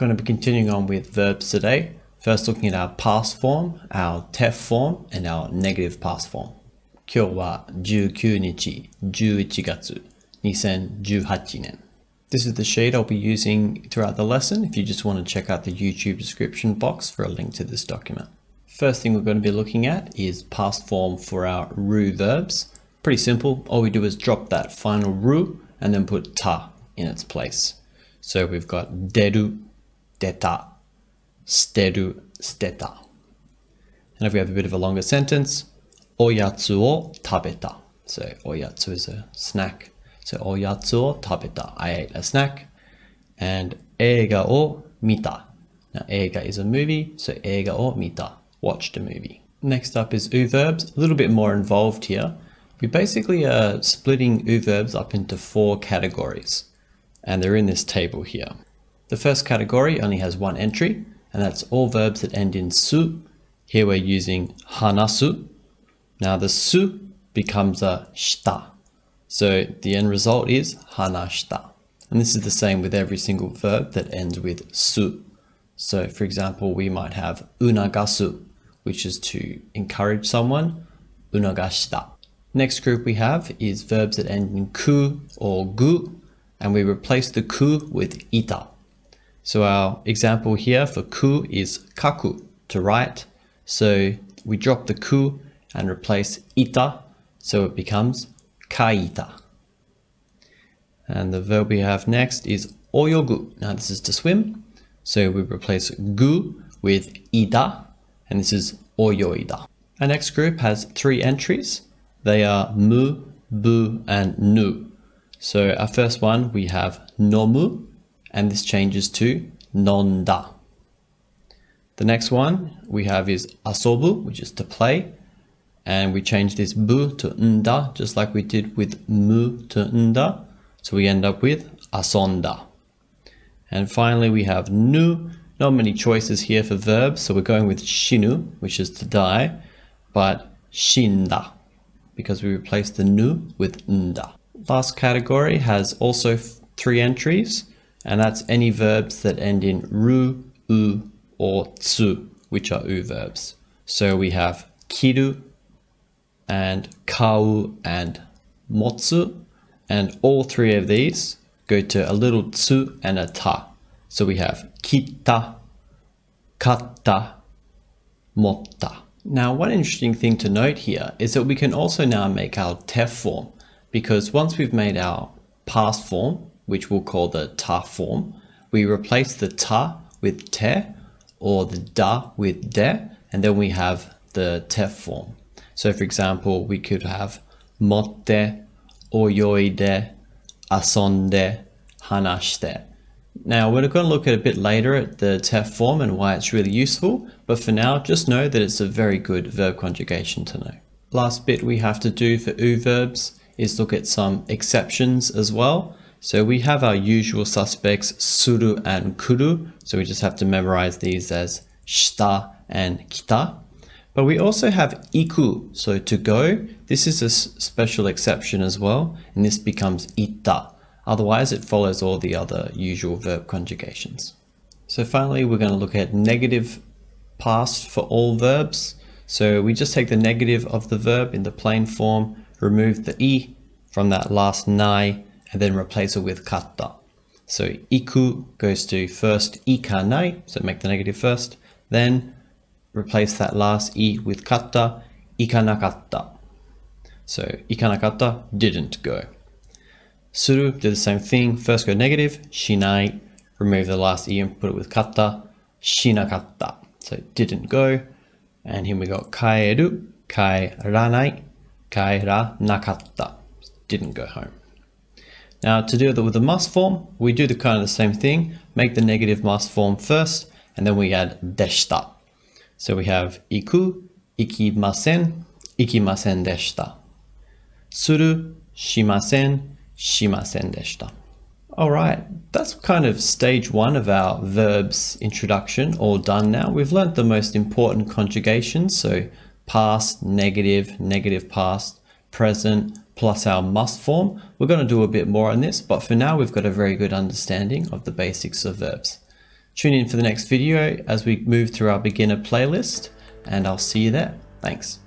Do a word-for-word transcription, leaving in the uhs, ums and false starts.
going to be continuing on with verbs today. First, looking at our past form, our T E F form, and our negative past form. Kyo wa juukyū nichi, juuichigatsu, ni sen juuhachi nen. This is the sheet I'll be using throughout the lesson if you just want to check out the YouTube description box for a link to this document. First thing we're going to be looking at is past form for our R U verbs. Pretty simple, all we do is drop that final R U and then put ta in its place. So we've got deru, deta, steru, steta. And if we have a bit of a longer sentence, Oyatsu o tabeta. So oyatsu is a snack. So oyatsu o tabeta, I ate a snack. And ega o mita. Now ega is a movie, so ega o mita, watched a movie. Next up is U verbs, a little bit more involved here. We basically are splitting U verbs up into four categories, and they're in this table here. The first category only has one entry, and that's all verbs that end in su. Here we're using hanasu. Now the su becomes a shita. So the end result is hanashita. And this is the same with every single verb that ends with su. So for example, we might have unagasu, which is to encourage someone, unagashita. Next group we have is verbs that end in ku or gu, and we replace the ku with ita. So our example here for ku is kaku, to write. So we drop the ku and replace ita, so it becomes kaita. And the verb we have next is oyogu. Now this is to swim. So we replace gu with ida, and this is oyoida. Our next group has three entries. They are mu, bu, and nu. So our first one, we have nomu, and this changes to nonda. The next one we have is asobu, which is to play, and we change this bu to nda, just like we did with mu to nda. So we end up with asonda. And finally we have nu. Not many choices here for verbs, so we're going with shinu, which is to die, but shinda, because we replace the nu with nda. Last category has also three entries, and that's any verbs that end in ru, u, or tsu, which are u verbs. So we have KIRU, and KAU, and MOTSU, and all three of these go to a little tsu and a ta. So we have KITTA, KATTA, MOTTA. Now one interesting thing to note here is that we can also now make our T E F form, because once we've made our past form, which we'll call the ta form, we replace the ta with te or the da with de, and then we have the T E F form. So for example, we could have MOTTE, OYOIDE, ASONDE, HANASHITA. Now we're going to look at a bit later at the T E F form and why it's really useful, but for now just know that it's a very good verb conjugation to know. Last bit we have to do for U verbs is look at some exceptions as well. So we have our usual suspects, suru and kuru. So we just have to memorize these as shita and kita. But we also have iku, so to go. This is a special exception as well, and this becomes itta. Otherwise, it follows all the other usual verb conjugations. So finally, we're going to look at negative past for all verbs. So we just take the negative of the verb in the plain form, remove the i from that last nai, and then replace it with katta. So iku goes to first ikanai, so make the negative first, then replace that last i with katta, ikanakata. So ikanakata, didn't go. Suru, do the same thing, first go negative, shinai, remove the last i and put it with katta, shinakatta, so didn't go. And here we got kaeru, kaeranai, kaeranakatta, didn't go home. Now to do that with the must form, we do the kind of the same thing, make the negative must form first, and then we add deshita. So we have iku, ikimasen, ikimasen deshita. Suru, shimasen, shimasen deshita. All right, that's kind of stage one of our verbs introduction, all done now. We've learned the most important conjugations, so past, negative, negative past, present, plus our must form. We're going to do a bit more on this, but for now we've got a very good understanding of the basics of verbs. Tune in for the next video as we move through our beginner playlist, and I'll see you there. Thanks.